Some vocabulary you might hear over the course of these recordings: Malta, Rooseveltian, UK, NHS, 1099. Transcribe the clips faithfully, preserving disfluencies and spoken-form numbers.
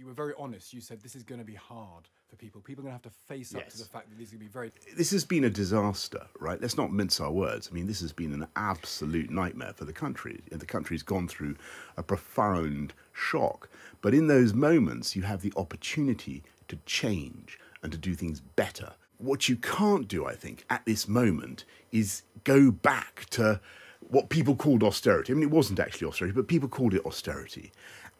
You were very honest. You said this is going to be hard for people. People are going to have to face yes. up to the fact that this is going to be very... This has been a disaster, right? Let's not mince our words. I mean, this has been an absolute nightmare for the country. The country's gone through a profound shock. But in those moments, you have the opportunity to change and to do things better. What you can't do, I think, at this moment is go back to what people called austerity. I mean, it wasn't actually austerity, but people called it austerity.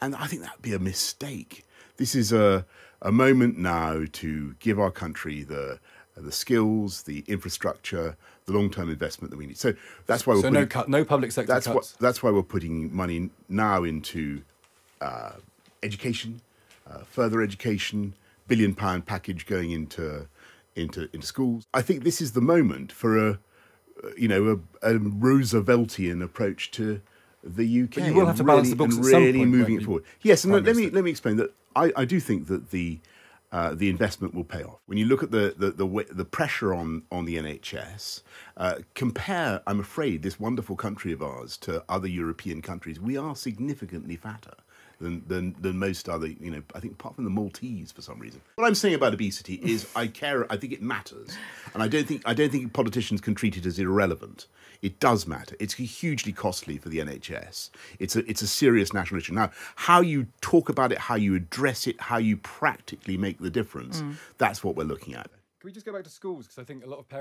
And I think that would be a mistake. This is a, a moment now to give our country the the skills, the infrastructure, the long-term investment that we need. So that's why we're so putting, no cut, no public sector that's cuts. Why, that's why we're putting money now into uh, education, uh, further education, billion-pound package going into into into schools. I think this is the moment for a you know a, a Rooseveltian approach to the U K. But you will have to really, balance the books and at really some point, moving it forward. Yes, and let me sense. let me explain that. I, I do think that the uh, the investment will pay off. When you look at the the the, the pressure on on the N H S, uh, compare, I'm afraid, this wonderful country of ours to other European countries. We are significantly fatter than than than most other. You know, I think apart from the Maltese for some reason. What I'm saying about obesity is I care. I think it matters, and I don't think I don't think politicians can treat it as irrelevant. It does matter. It's hugely costly for the N H S. It's a, it's a serious national issue. Now, how you talk about it, how you address it, how you practically make the difference, mm. that's what we're looking at. Can we just go back to schools? Because I think a lot of parents...